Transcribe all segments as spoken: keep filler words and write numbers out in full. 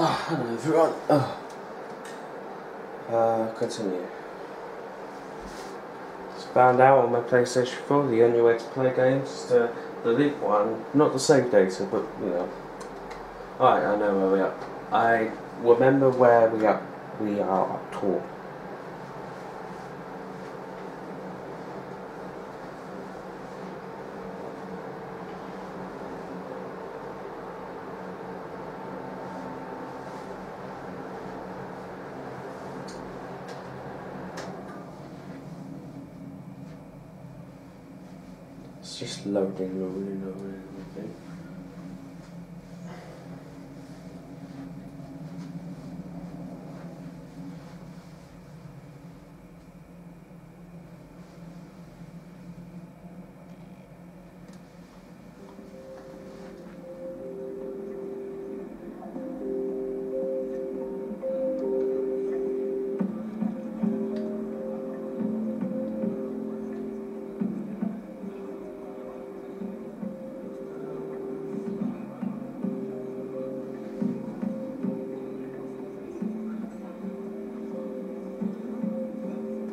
Oh, I don't know, everyone. Oh. Uh, continue. Just found out on my PlayStation four the only way to play games is to delete one. Not the save data, but you know. Alright, I know where we are. I remember where we are, we are up to. It's just loading, loading, loading, loading.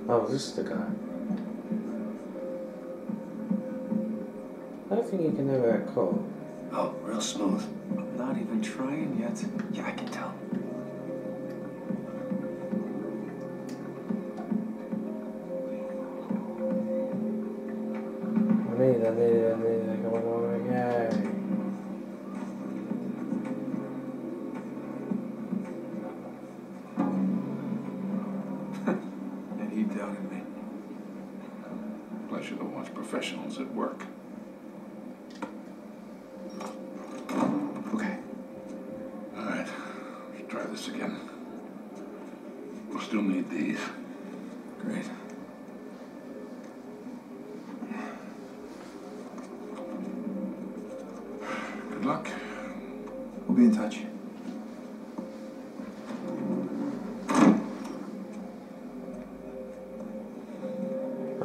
Oh, this is the guy. I don't think you can ever call. Oh, real smooth. Not even trying yet. Yeah, I can tell. I need, I need, I need, I come on again. Pleasure to watch professionals at work. Okay. All right. Let's try this again. We'll still need these. Great. Good luck. We'll be in touch.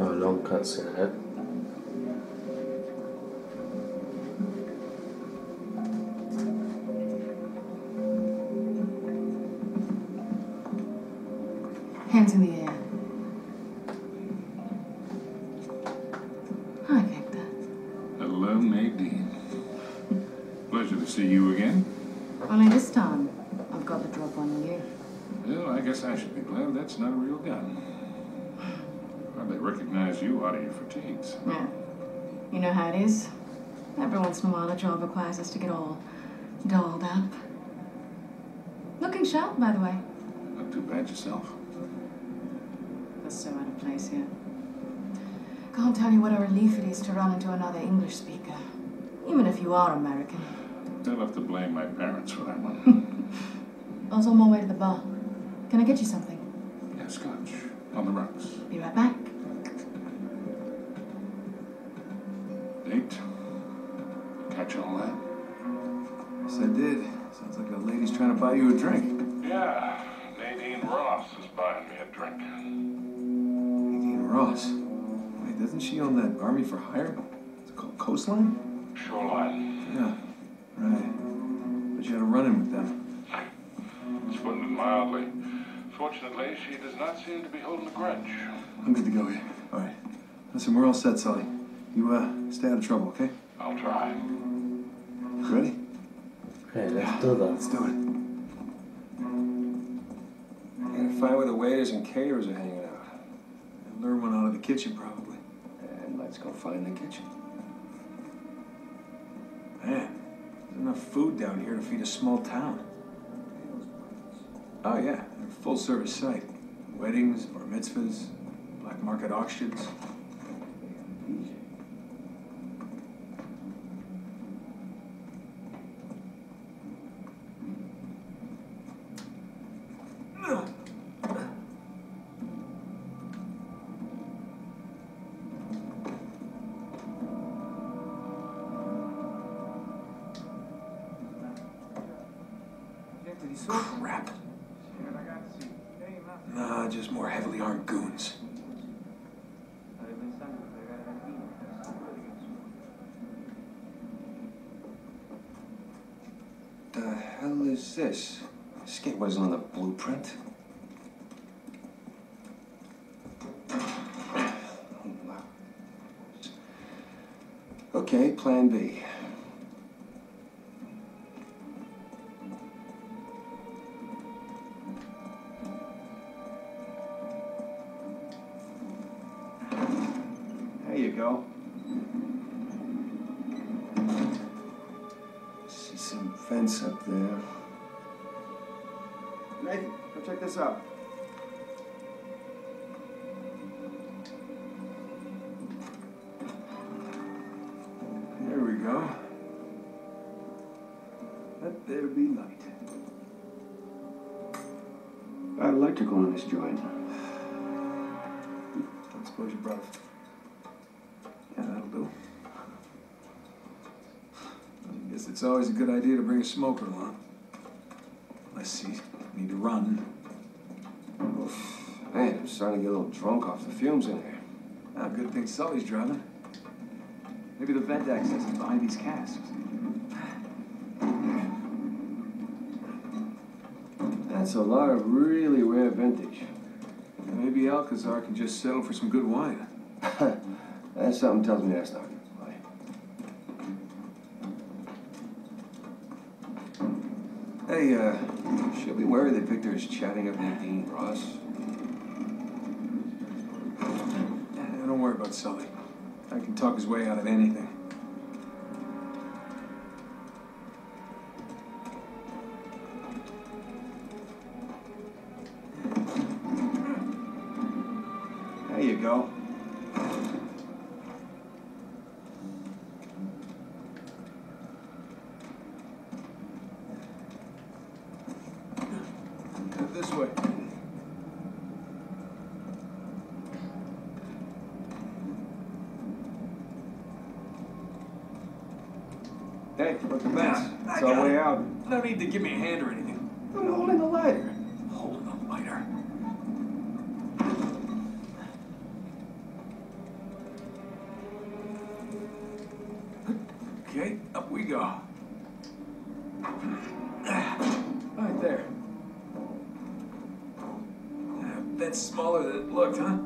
Long cuts in it. Hands in the air. I like that. Hello, Nadine. Pleasure to see you again. Only this time, I've got the drop on you. Well, I guess I should be glad that's not a real gun. They recognize you out of your fatigues. Yeah. You know how it is. Every once in a while, a job requires us to get all dolled up. Looking sharp, by the way. Not too bad yourself. That's so out of place here. Can't tell you what a relief it is to run into another English speaker, even if you are American. I'll have to blame my parents for that one. I was on my way to the bar. Can I get you something? Yeah, scotch. On the rocks. Be right back. Date? Catch all that? Yes, I did. Sounds like a lady's trying to buy you a drink. Yeah, Nadine Ross is buying me a drink. Nadine Ross? Wait, doesn't she own that Army for Hire? Is it called Coastline? Shoreline. Yeah, right. But you had a run-in with them. It's putting it mildly. Fortunately, she does not seem to be holding a grudge. I'm good to go here. All right. Listen, we're all set, Sully. You, uh, stay out of trouble, okay? I'll try. Ready? Hey, let's do that. Let's do it. I gotta find where the waiters and caterers are hanging out. And lure one out of the kitchen, probably. And let's go find the kitchen. Man, there's enough food down here to feed a small town. Oh, yeah, a full-service site. Weddings, bar mitzvahs, black market auctions. Crap. Nah, just more heavily armed goons. The hell is this? This gate wasn't on the blueprint. Okay, plan B. There you go. See some fence up there. Nathan, go check this out. There we go. Let there be light. I'd like to go on this joint. Don't suppose you brought it. Yeah, that'll do. I guess it's always a good idea to bring a smoker along. Let's see. Need to run. Man, I'm starting to get a little drunk off the fumes in here. Ah, good thing Sully's driving. Maybe the vent access is behind these casks. That's a lot of really rare vintage. Maybe Alcazar can just settle for some good wine. That's something tells me that's not good. Hey, uh, should we worry that Victor is chatting up Nadine Ross? Yeah, don't worry about Sully. I can talk his way out of anything. There you go. This way. Hey, look at that. It's our way out. No need to give me a hand or anything. I'm holding the lighter. Holding the lighter. Okay, up we go. Right there. That's smaller than it looked, huh?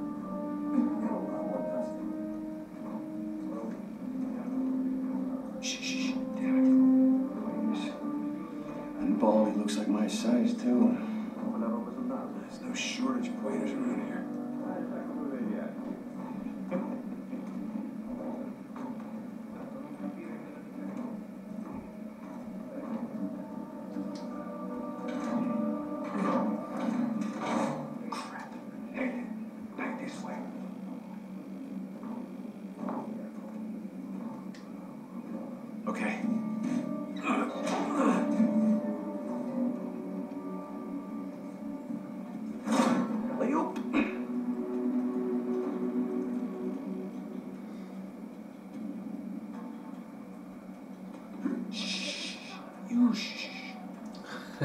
Shh, shh, shh. Damn it. And Baldy looks like my size, too. There's no shortage of waiters around here. Okay. Shh. You shh.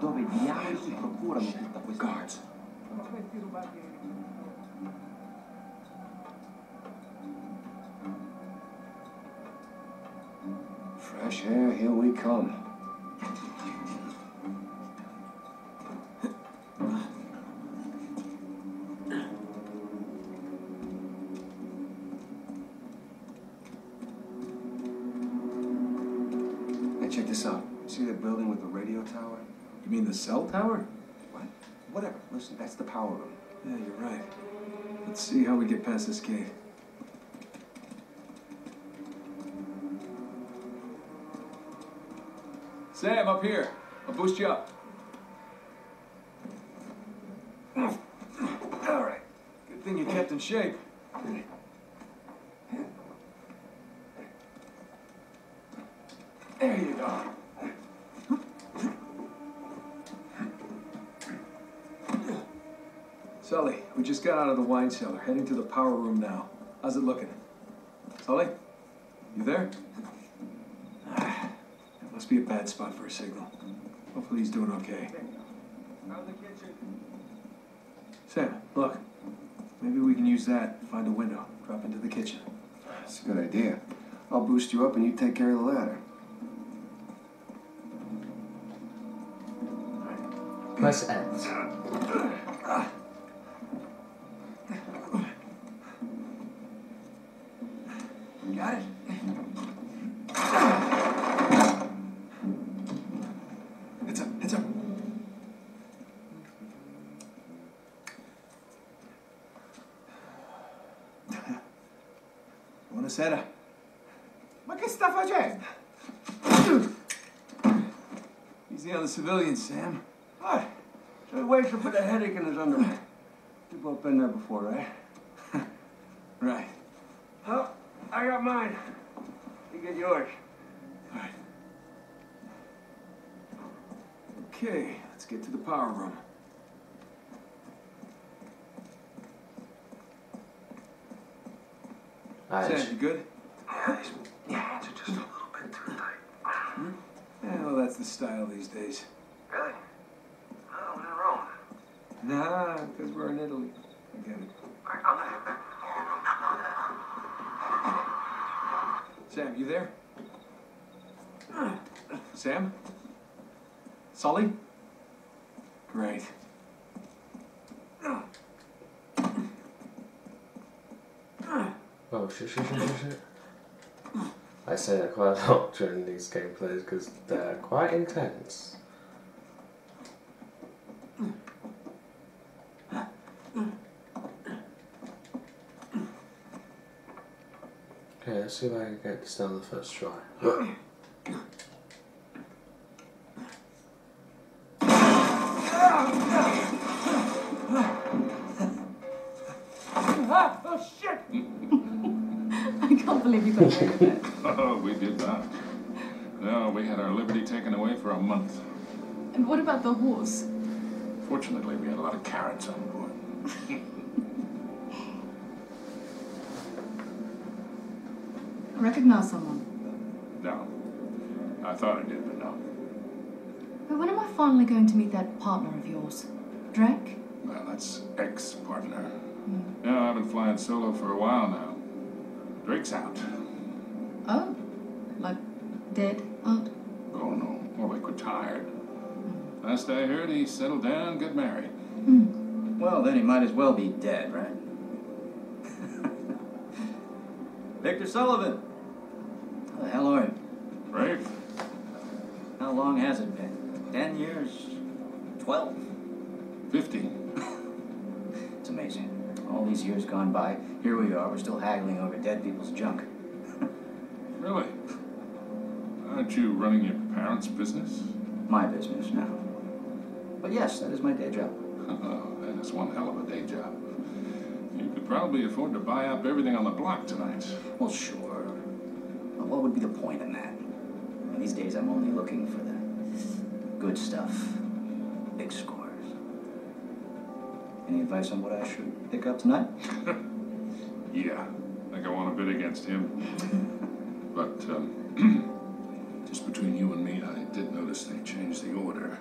Dove diavolo si procurano tutta questa guards. Sono questi rubati. Fresh air, here we come. Hey, check this out. See that building with the radio tower? You mean the cell tower? What? Whatever. Listen, that's the power room. Yeah, you're right. Let's see how we get past this gate. Sam, up here. I'll boost you up. All right. Good thing you kept in shape. There you go. Sully, we just got out of the wine cellar, heading to the power room now. How's it looking? Sully? You there? Ah, that must be a bad spot for a signal. Hopefully he's doing okay. How's the kitchen? Sam, look. Maybe we can use that, find a window, drop into the kitchen. That's a good idea. I'll boost you up and you take care of the ladder. Press X. You got it? Heads up, heads up. Buonasera. Ma che sta facendo? Easy on the civilians, Sam. All right. So the waiter put a headache in his underwear. You've both been there before, right? Right. Well, I got mine. You get yours. All right. Okay, let's get to the power room. Nice. Sam, you good? Yeah, these hands are just a little bit too tight. Hmm? Yeah, well, that's the style these days. Really? Nah, because we're in Italy. I get it. Sam, you there? Sam? Sully? Great. Oh, shit, shit, shit, shit. I say that quite a lot during these gameplays because they're quite intense. Okay, let's see if I can get this down the first try. Oh shit! I can't believe you got away with it. Oh, we did that. No, we had our liberty taken away for a month. And what about the horse? Fortunately, we had a lot of carrots on board. Recognize someone? No. I thought I did, but no. But when am I finally going to meet that partner of yours? Drake? Well, that's ex-partner. Mm. No, I've been flying solo for a while now. Drake's out. Oh? Like, dead out? Oh, no. More like retired. Mm. Last I heard, he settled down, got married. Mm. Well, then he might as well be dead, right? Victor Sullivan! How the hell are you? Rafe. How long has it been? Ten years? Twelve? Fifteen. It's amazing. All these years gone by, here we are, we're still haggling over dead people's junk. Really? Aren't you running your parents' business? My business, no. But yes, that is my day job. Oh, that is one hell of a day job. You could probably afford to buy up everything on the block tonight. Well, sure. But what would be the point in that? And these days, I'm only looking for the good stuff. Big scores. Any advice on what I should pick up tonight? Yeah. I think I want to bid against him. But, um, just between you and me, I did notice they changed the order.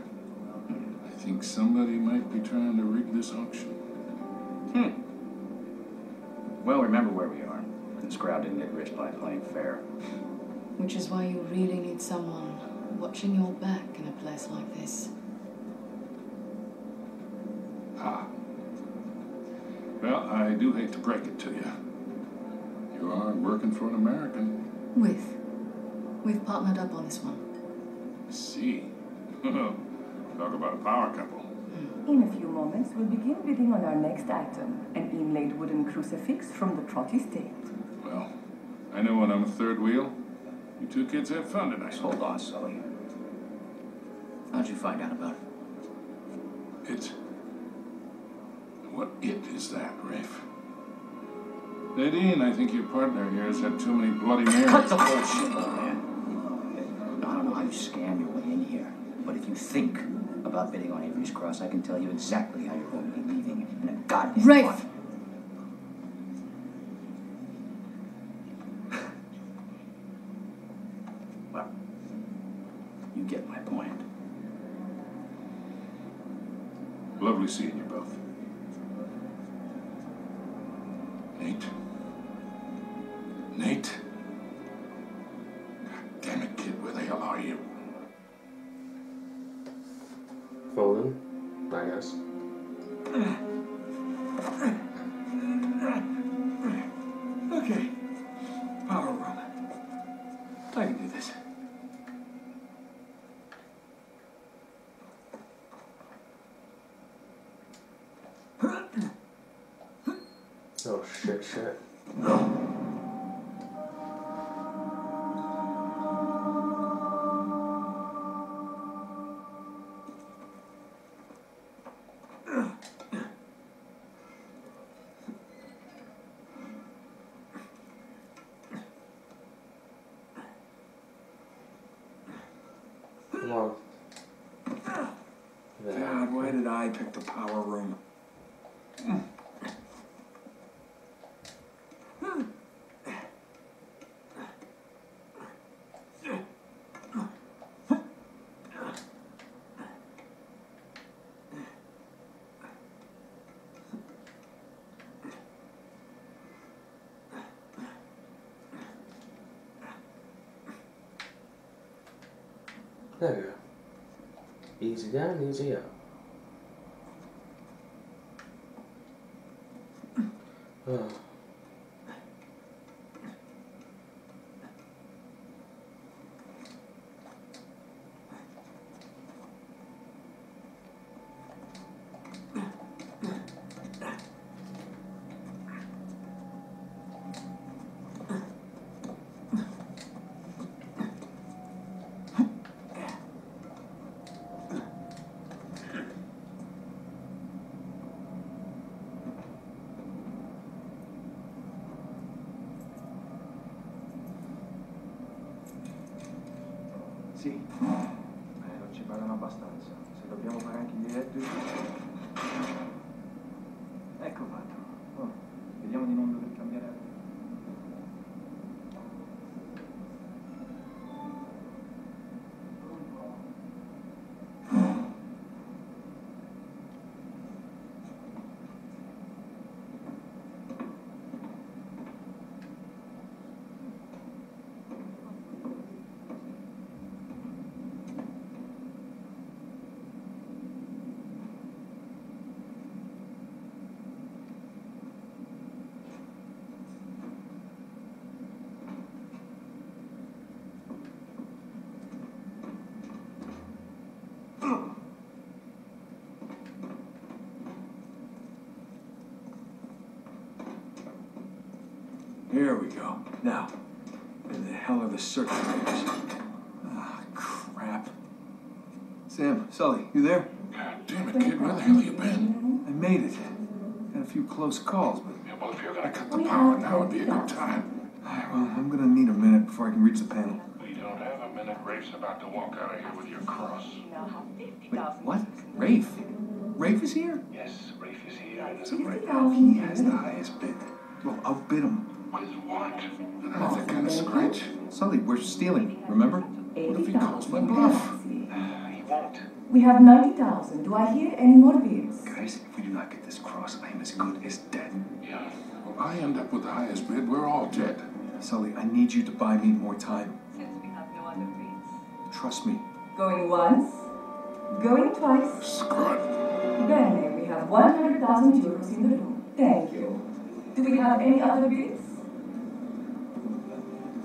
I think somebody might be trying to rig this auction. Hmm. Well, remember where we are. This crowd didn't get rich by playing fair. Which is why you really need someone watching your back in a place like this. Ah. Well, I do hate to break it to you. You are working for an American. With. We've partnered up on this one. I see. Talk about a power couple. In a few moments, we'll begin bidding on our next item, an inlaid wooden crucifix from the Trotty Estate. Well, I know when I'm a third wheel. You two kids have fun tonight. Hold on, Sully. How'd you find out about it? It? What it is that, Rafe? Nadine, I think your partner here has had too many bloody marriages. Cut the bullshit, oh, man. I don't know how you scam your way in here, but if you think about bidding on Avery's Cross, I can tell you exactly how you're going to be leaving in a goddamn Rafe! Right. Well, you get my point. Lovely seeing you both. Nate? Nate? God damn it, kid, where the hell are you? Fallen, I guess. Okay. Power room. I can do this. Oh, shit, shit. No. God, why did I pick the power room? There we go. Easy down, easy out. Oh. Sì, eh, non ci pagano abbastanza. Se dobbiamo pagare anche gli direttori... Ecco fatto. Oh, vediamo di non dover cambiare. Here we go. Now, where the hell are the circulators? Ah, crap. Sam, Sully, you there? God damn it, kid. Where the hell have you been? I made it. Had a few close calls, but... Yeah, well, if you're gonna cut the power, now would be a good time. All right, well, I'm gonna need a minute before I can reach the panel. We don't have a minute. Rafe's about to walk out of here with your cross. Wait, what? Rafe? Rafe is here? Yes, Rafe is here. So right now, he has the highest bid. Well, outbid him. What is what? That's a kind of scratch. Sully, we're stealing, remember? What if he calls my bluff? He won't. We have ninety thousand. Do I hear any more bids? Guys, if we do not get this cross, I am as good as dead. Yeah. Well, I end up with the highest bid. We're all dead. Sully, I need you to buy me more time. Since we have no other bids. Trust me. Going once. Going twice. Screw it. Then we have one hundred thousand euros in the room. Thank you. Do we have any other bids?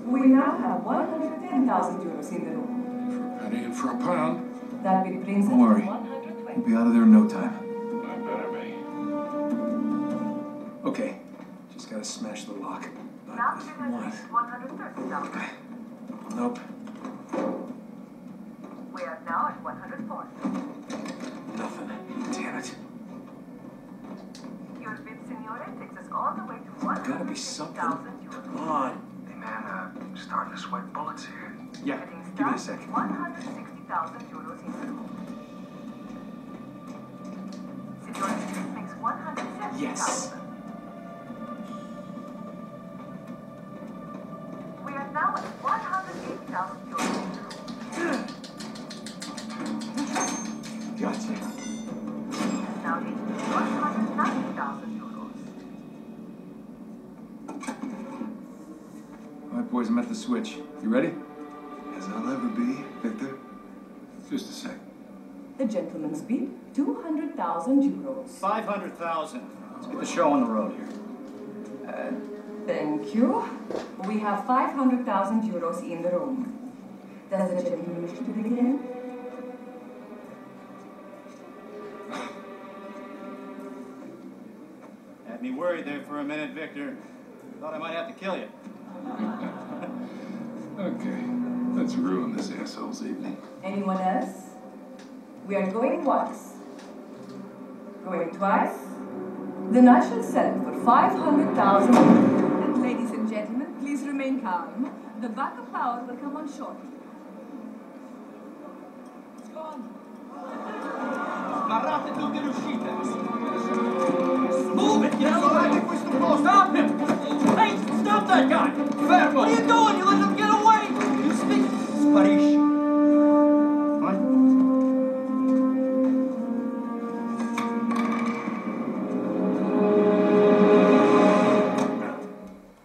We now have one hundred ten thousand euros in the room. For a penny and for a pound. That will bring us to one hundred twenty. We'll be out of there in no time. I better be. Okay. Just gotta smash the lock. But one hundred thirty thousand. Nope. We are now at one hundred four. Nothing. Damn it. Your bid, Signore, takes us all the way to one hundred thousand euros. Gotta be something. Come on. And uh, I'm starting to sweat bullets here. Yeah, give me a sec. one hundred sixty thousand euros in the room. Signore makes one hundred seventy thousand. Yes. We are now at one hundred eighty thousand euros in the room. Gotcha. Now it's one hundred ninety thousand euros. boys met the switch. You ready? As I'll ever be, Victor. Just a sec. The gentleman's bid, two hundred thousand euros. five hundred thousand. Let's get the show on the road here. Uh, thank you. We have five hundred thousand euros in the room. Does the gentleman wish to begin? Had me worried there for a minute, Victor. Thought I might have to kill you. Okay, let's ruin this asshole's evening. Anyone else? We are going once. Going twice. Then I shall sell it for five hundred thousand. And ladies and gentlemen, please remain calm. The backup power will come on shortly. It's gone. Sbarrate tutte le uscite. Move it, get away with questo posto. Stop him! Hey, stop that guy! Fair what are you doing? You let him get away! You speak Spanish.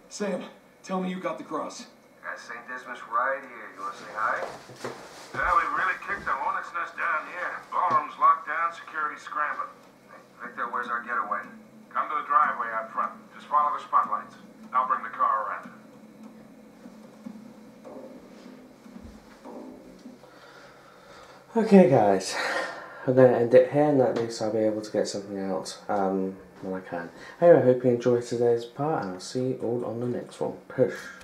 Sam, tell me you got the cross. Got Saint Dismas right here. You want to say hi? Yeah, we've really kicked the hornet's nest down here. Ballroom's locked down, security scrambling. Hey, Victor, where's our getaway? Come to the driveway out front. Just follow the spotlights. I'll bring the car around. Okay, guys. I'm going to end it here, and at least I'll be able to get something out. Um... Well, I can. Anyway, I hope you enjoyed today's part, and I'll see you all on the next one. Peace.